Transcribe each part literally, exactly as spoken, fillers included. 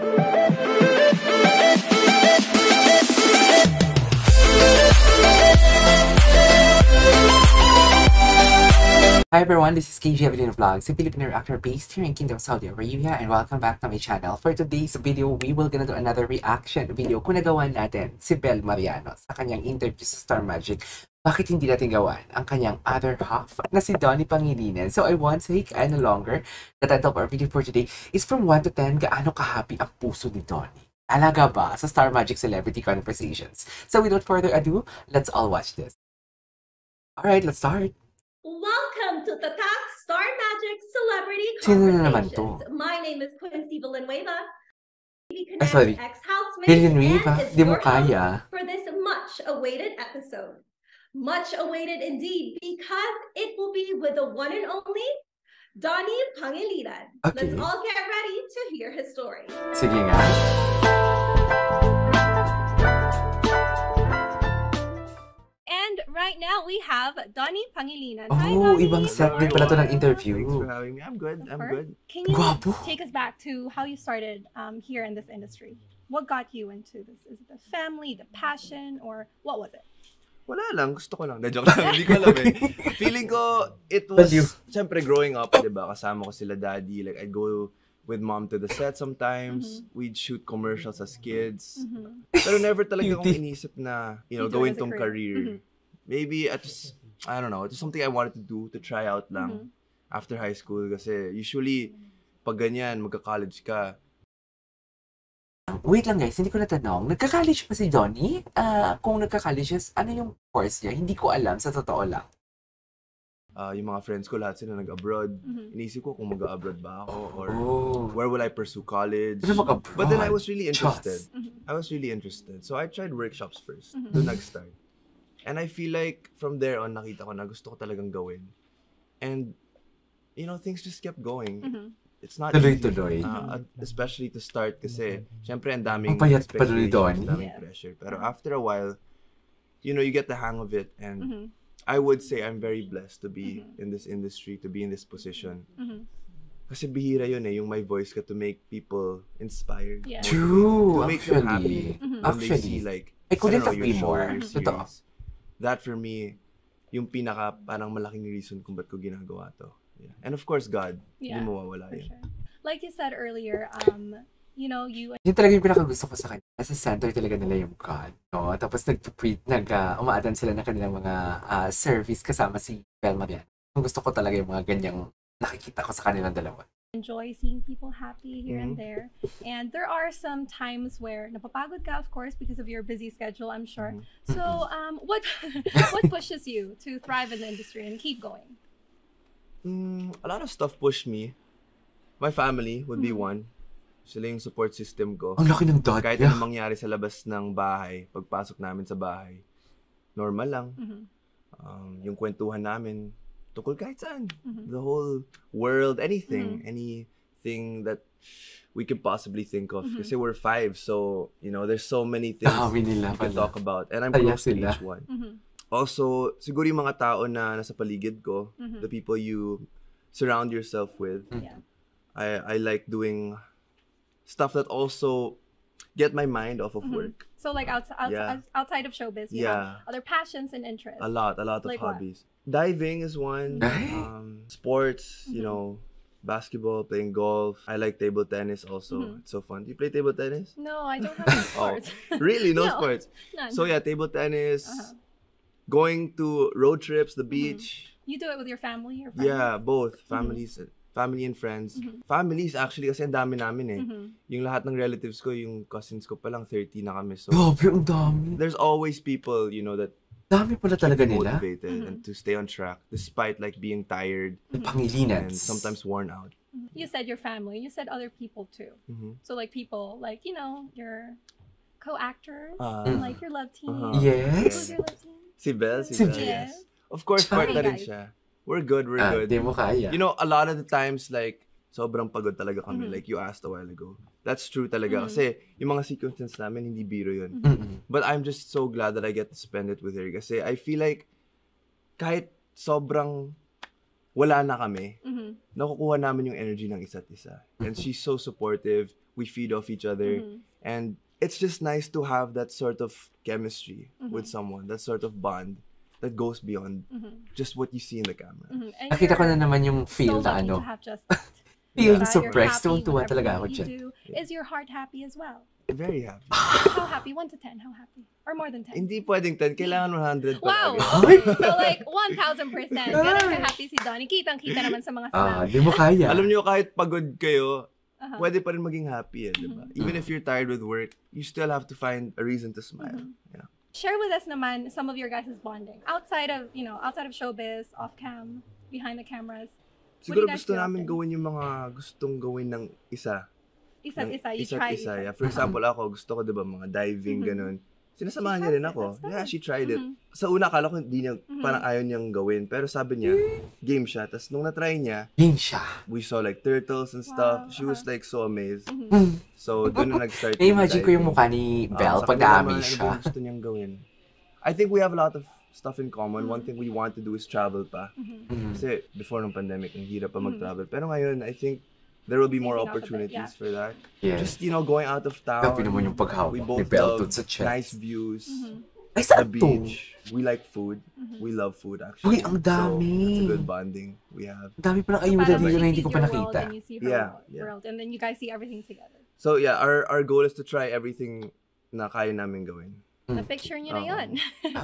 Hi everyone, this is K G Avelino Vlogs, a Filipino actor based here in Kingdom, Saudi Arabia, and welcome back to my channel. For today's video, we will gonna do another reaction video kung nagawa natin si Belle Mariano sa kanyang interview sa Star Magic. Bakit hindi natin gawan ang kanyang other half na si Donny Pangilinan? So I want to take and no longer. The title of our video for today is from one to ten, gaano ka-happy ang puso ni Donny. Alaga ba sa Star Magic Celebrity Conversations? So without further ado, let's all watch this. Alright, let's start! Welcome to the Talk Star Magic Celebrity Conversations. My name is Quincy Villanueva. Ay, sorry. Villanueva, di mo kaya. For this much-awaited episode. Much-awaited indeed because it will be with the one and only Donny Pangilinan. Okay. Let's all get ready to hear his story. Sige nga. Right now we have Donny Pangilinan. Oh, hi, Donny. Ibang set din pala to ng interview. Thanks for having me. I'm good. I'm good. Can you Guapo. take us back to how you started um, here in this industry? What got you into this? Is it the family, the passion, or what was it? Wala lang, gusto ko lang. Na-joke lang. Hindi ko alam eh. Feeling ko it was siyempre growing up, 'di ba? Kasama ko sila daddy, like I'd go with mom to the set sometimes. Mm-hmm. We'd shoot commercials as kids. Mm-hmm. Pero never talaga akong inisip na, you know, gawin tong career. Mm-hmm. Maybe at I don't know, it's something I wanted to do to try out lang mm-hmm. after high school kasi usually pag ganyan magka-college ka. Wait lang guys, hindi ko natanong, nagka-college pa si Donny? Uh, kung nagka-college yes, ano yung course niya? Hindi ko alam sa totoo lang. Uh, yung mga friends ko lahat sila nag-abroad. Mm-hmm. Inisip ko kung mag-abroad ba ako or oh. where will I pursue college. But then I was really interested. Mm-hmm. I was really interested. So I tried workshops first. Mm-hmm. Doon nag-start. And I feel like from there on, nakita ko na gusto ko talagang gawin. And, you know, things just kept going. Mm-hmm. It's not tuloy, easy, tuloy. Uh, especially to start kasi, syempre, ang daming expectations, ang daming pressure. Pero after a while, you know, you get the hang of it. And mm-hmm. I would say I'm very blessed to be mm-hmm. in this industry, to be in this position. Mm-hmm. Kasi bihira yun eh, yung my voice ka to make people inspired. Yeah. True! To make them happy. Mm-hmm. Actually, see, like, I couldn't agree more. Totoo. That for me, yung pinaka parang malaking reason kung ba't ko ginagawa to. Yeah. And of course, God. Yeah, hindi mawawala yun. Sure. Like you said earlier, um, you know, you... Yun talaga yung pinakagusto ko sa kanya. Nasa center talaga nila yung God. No? Tapos nag-preet, nag-umaadan uh, sila ng kanilang mga uh, service kasama si Belle Mariano. Gusto ko talaga yung mga ganyang nakikita ko sa kanilang dalawa. Enjoy seeing people happy here mm-hmm. and there. And there are some times where napapagod ka, of course, because of your busy schedule, I'm sure. Mm-hmm. So, um, what what pushes you to thrive in the industry and keep going? Mm, a lot of stuff pushed me. My family would mm-hmm. be one. Sila yung support system ko. Ang laki ng dad. Kahit yeah. anong mangyari sa labas ng bahay, pagpasok namin sa bahay, normal lang. Mm-hmm. um, yung kwentuhan namin, tungkol kahit saan, mm-hmm. the whole world, anything, mm-hmm. anything that we can possibly think of. Mm-hmm. Kasi we're five, so, you know, there's so many things ah, we can pala. talk about. And I'm Taya close sila. to each one. Mm-hmm. Also, siguro yung mga tao na nasa paligid ko, mm-hmm. the people you surround yourself with. Yeah. I, I like doing stuff that also get my mind off of mm-hmm. work. So, like, outside, outside, yeah. outside of showbiz, you yeah. know, other passions and interests. A lot, a lot of like hobbies. What? Diving is one. Um, sports, you mm-hmm. know, basketball, playing golf. I like table tennis also. Mm-hmm. It's so fun. Do you play table tennis? No, I don't have any sports. Oh, really? No, no sports? None. So yeah, table tennis, uh-huh. going to road trips, the beach. Mm-hmm. You do it with your family or friends? Yeah, both. Families, mm-hmm. family and friends. Mm-hmm. Families actually kasi ang dami namin eh. Mm-hmm. Yung lahat ng relatives ko, yung cousins ko palang thirty na kami. So, oh, ang dami. There's always people, you know, that dami pala talaga nila. Mm-hmm. And to stay on track despite like being tired mm-hmm. and sometimes worn out. You said your family, you said other people too. Mm-hmm. So like people like, you know, your co-actors uh, and like your love team. Uh-huh. Yes. Who's your love team? Si Belle, si Belle. Yes. Of course, part na rin siya. We're good, we're ah, good. Di mo kaya. You know, a lot of the times like sobrang pagod talaga kami mm-hmm. like you asked a while ago. That's true talaga mm-hmm. kasi yung mga sequences namin hindi biro yun. Mm-hmm. But I'm just so glad that I get to spend it with her kasi I feel like kahit sobrang wala na kami, mm-hmm. nakukuha namin yung energy ng isa't isa. And she's so supportive. We feed off each other. Mm-hmm. And it's just nice to have that sort of chemistry mm-hmm. with someone, that sort of bond that goes beyond mm-hmm. just what you see in the camera. Mm-hmm. Nakita ko na naman yung feel so na ano. Feeling yeah. suppressed. Tuwa talaga ako dyan. Is your heart happy as well? Very happy. How happy? one to ten, how happy? Or more than ten? Hindi pwedeng ten. Kailangan one hundred. Wow! Okay. So like, one thousand percent. Ganun ka-happy si Donny. Kitang-kita naman sa mga slang. Ah, di mo kaya. Alam niyo, kahit pagod kayo, uh-huh. pwede pa rin maging happy eh, di ba? Mm-hmm. Even if you're tired with work, you still have to find a reason to smile. Mm-hmm. Yeah. Share with us naman some of your guys' bonding. Outside of, you know, outside of showbiz, off-cam, behind the cameras. Siguro gusto namin gawin yung mga gustong gawin ng isa. Isa't isa, you try it. Yeah. For example, ako, gusto ko, di ba, mga diving, mm-hmm. ganun. Sinasamahan niya rin ako. Yeah, she tried it. Mm-hmm. Sa una, akala ko, hindi niya, mm-hmm. parang ayaw niyang gawin. Pero sabi niya, game siya. Tapos nung na-try niya, game siya. We saw like turtles and stuff. Wow. She was like so amazed. Mm-hmm. So, doon na nag-start. I-imagine ko yung mukha ni Belle uh, pag na-amaze siya. Ano gusto niyang gawin? I think we have a lot of stuff in common. Mm-hmm. One thing we want to do is travel pa. Mm-hmm. Kasi before ng pandemic, ang hirap pa mag-travel. Mm-hmm. Pero ngayon, I think, there will be more opportunities yeah. for that. Yes. Just, you know, going out of town. Yung we both love nice views. Mm-hmm. Ay, the beach. To? We like food. Mm-hmm. We love food, actually. Uy, ang dami. So, it's a good bonding we have. Dami palang ayuda dito na hindi ko pa nakita. Yeah, yeah. World, and then you guys see everything together. So, yeah, our, our goal is to try everything na kaya namin gawin. The picture niyo na yun.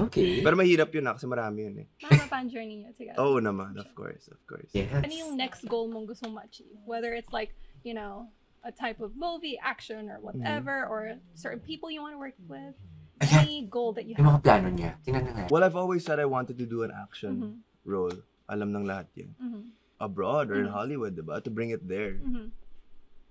Okay. Pero mahirap yun na kasi marami yun eh. Mapapang journey niyo together. Oh naman, of course, of course. Yes. Ano yung next goal mong gusto mong achieve? Whether it's like, you know, a type of movie, action, or whatever, mm-hmm. or certain people you want to work with. Ayan. Any goal that you yung have. Yung mga plano niya. Tingnan na nga. Well, I've always said I wanted to do an action mm-hmm. role. Alam ng lahat yan. Mm-hmm. Abroad or mm-hmm. in Hollywood, diba? To bring it there. Mm-hmm.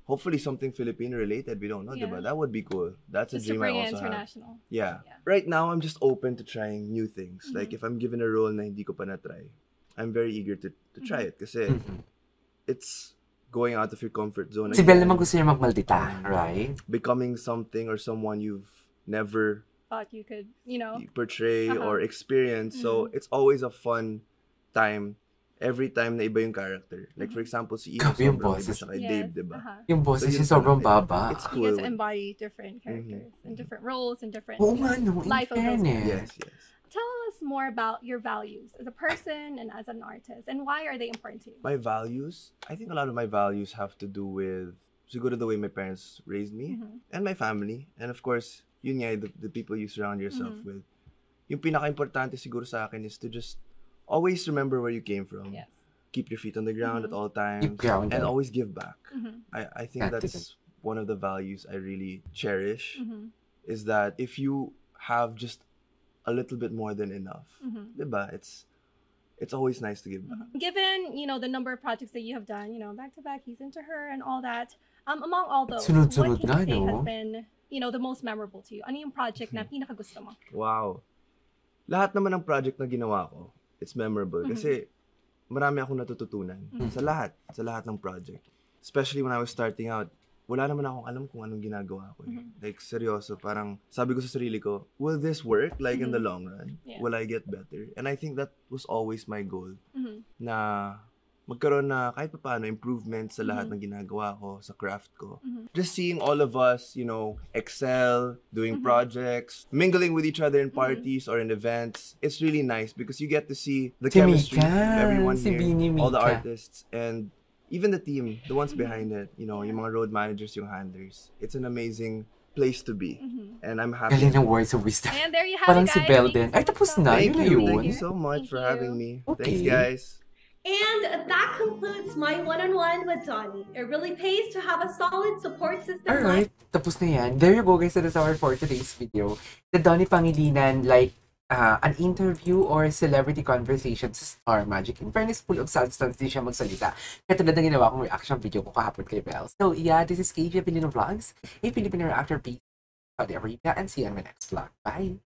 Hopefully something Filipino related, we don't know, yeah. diba? That would be cool. That's just a dream I also international. Have. Yeah. yeah. Right now, I'm just open to trying new things. Mm-hmm. Like if I'm given a role na hindi ko pa na-try, I'm very eager to, to mm-hmm. try it kasi mm-hmm. it's going out of your comfort zone. Si Belle naman gusto niya mag-multita, right? Becoming something or someone you've never thought you could, you know, portray uh-huh. or experience. Mm-hmm. So it's always a fun time. Every time na iba yung character. Like for example, si Eva sobrang boses. Iba siya kay yes, Dave, diba? Uh-huh. Yung boses so, yung sobrang baba. It's cool. You get to embody different characters mm-hmm. and different roles and different oh, you know, no, life of those yes, yes. Tell us more about your values as a person and as an artist. And why are they important to you? My values? I think a lot of my values have to do with siguro the way my parents raised me mm-hmm. and my family. And of course, yun nga, the, the people you surround yourself mm-hmm. with. Yung pinaka-importante siguro sa akin is to just always remember where you came from. Yes. Keep your feet on the ground mm-hmm. at all times. And always give back. Mm-hmm. I, I think that's, that's one of the values I really cherish mm-hmm. is that if you have just a little bit more than enough, mm-hmm. diba? It's it's always nice to give back. Mm-hmm. Given, you know, the number of projects that you have done, you know, back to back, He's Into Her and all that. Um, among all those, sunod, sunod, what can you say has been, you know, the most memorable to you? Ano yung project na pinakagusto mo? Wow. Lahat naman ng project na ginawa ko, it's memorable mm-hmm. kasi marami akong natututunan mm-hmm. sa lahat, sa lahat ng project. Especially when I was starting out, wala naman akong alam kung anong ginagawa ko. Eh. Mm-hmm. Like, seryoso, parang sabi ko sa sarili ko, will this work? Like, mm-hmm. in the long run? Yeah. Will I get better? And I think that was always my goal mm-hmm. na magkaroon na kahit pa paano improvement sa lahat mm-hmm. ng ginagawa ko, sa craft ko. Mm-hmm. Just seeing all of us, you know, excel, doing mm-hmm. projects, mingling with each other in parties mm-hmm. or in events. It's really nice because you get to see the si chemistry of everyone si here, all the artists, and even the team, the ones mm-hmm. behind it, you know, yung mga road managers, yung handlers. It's an amazing place to be. Mm-hmm. And I'm happy. Galing ng words of wisdom. And there you have parang it, guys. Si Belle din. Ay, tapos na. Thank yun you. Yun. Thank you so much Thank for you. Having me. Okay. Thanks, guys. And that concludes my one-on-one with Donny. It really pays to have a solid support system. Alright, tapos na yan. There you go guys, that is our for today's video. The Donny Pangilinan, like uh, an interview or celebrity conversation sa Star Magic. In fairness, full of substance, di siya magsalita. Katulad ng ginawa kong reaction video ko kahapon kay Belle. So yeah, this is K G Avelino Vlogs, a Filipino reactor piece. Whatever you got, and see you on my next vlog. Bye!